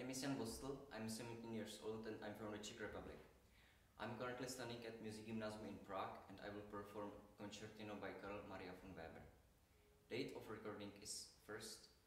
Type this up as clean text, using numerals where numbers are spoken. name is Jan Bostl, I'm 17 years old and I'm from the Czech Republic. I'm currently studying at Music Gymnasium in Prague and I will perform Concertino by Karl Maria von Weber. Date of recording is 1st